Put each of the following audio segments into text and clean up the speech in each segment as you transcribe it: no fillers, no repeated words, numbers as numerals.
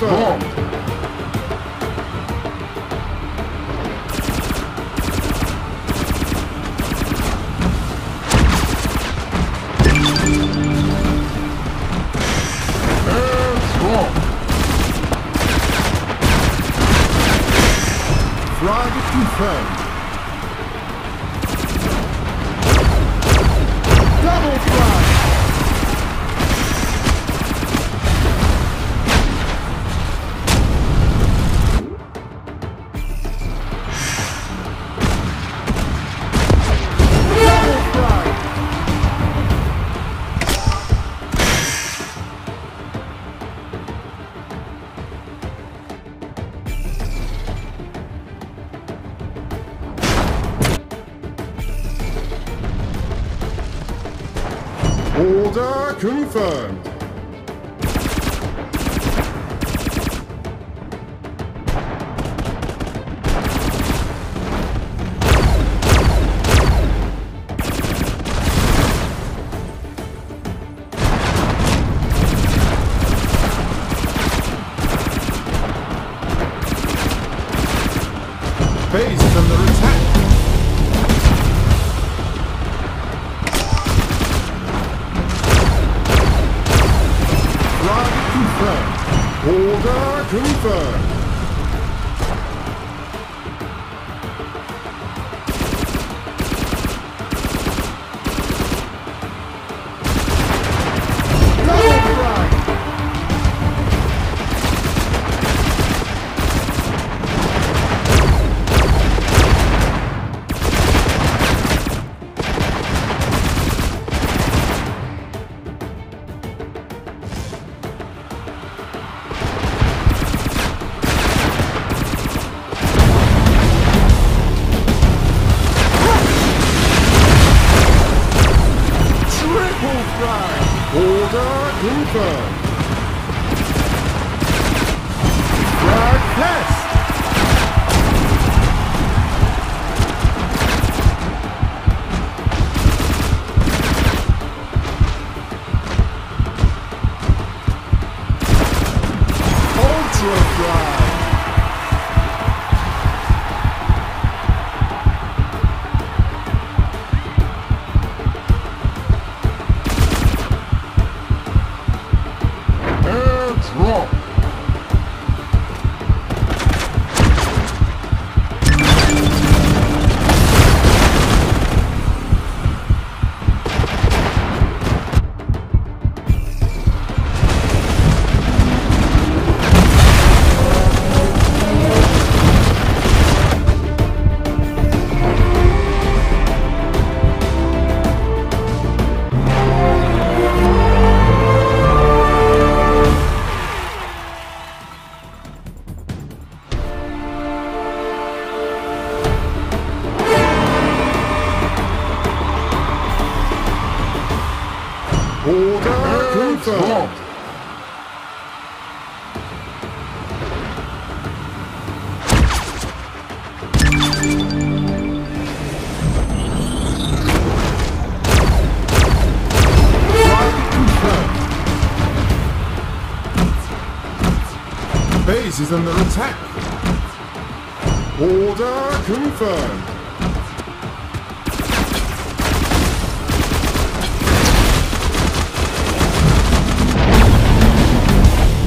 Boom. Frag confirmed. Double frag! Double frag! Order confirmed. Base under attack. Order confirmed.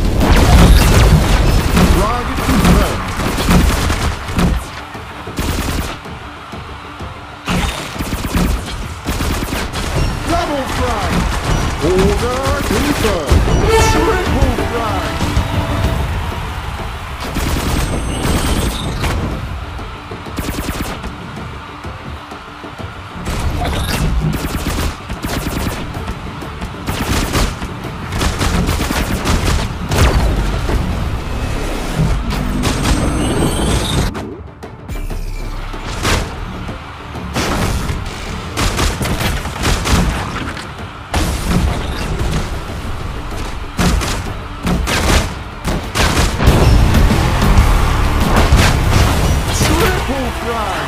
Order confirmed. Frag test. Ultra Order confirmed. Confirmed. Base is under attack. Order confirmed. Order confirmed. Triple frag.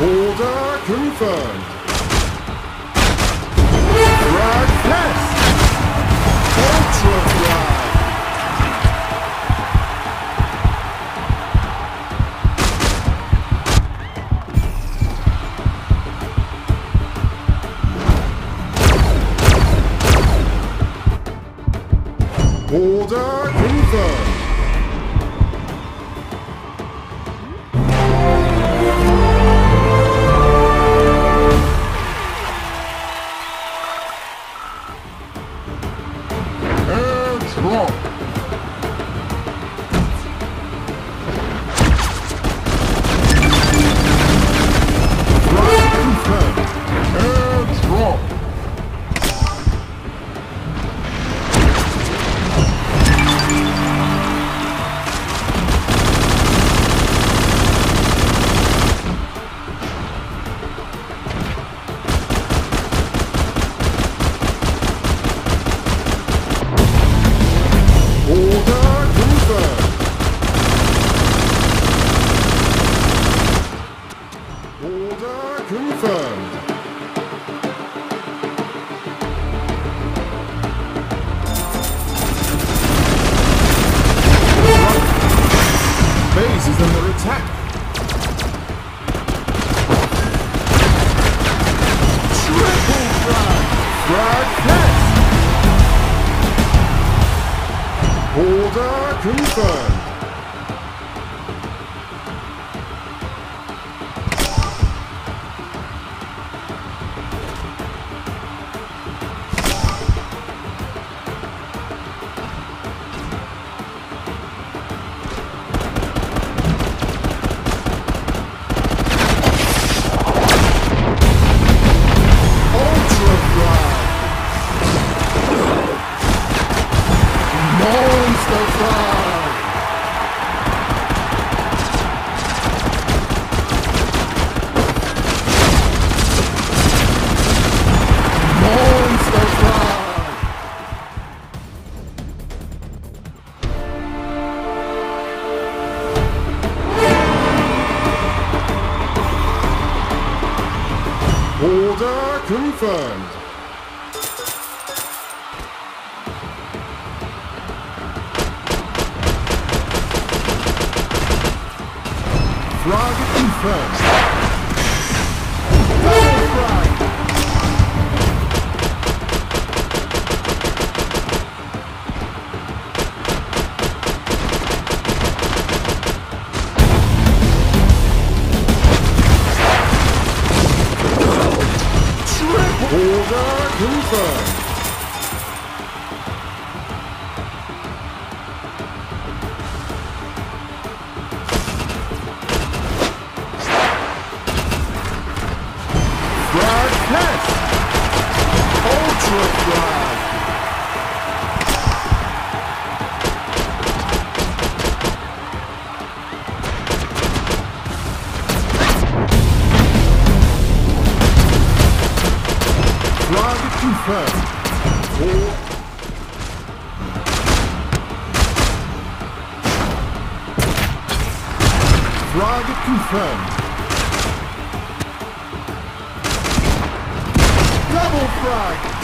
Order confirmed. Frag test. Ultra frag. Builder Mover. Order confirmed. Order confirmed. Frag confirmed. Double frag. Order confirmed. Frag test. Ultra frag. Frag confirmed. Double frag.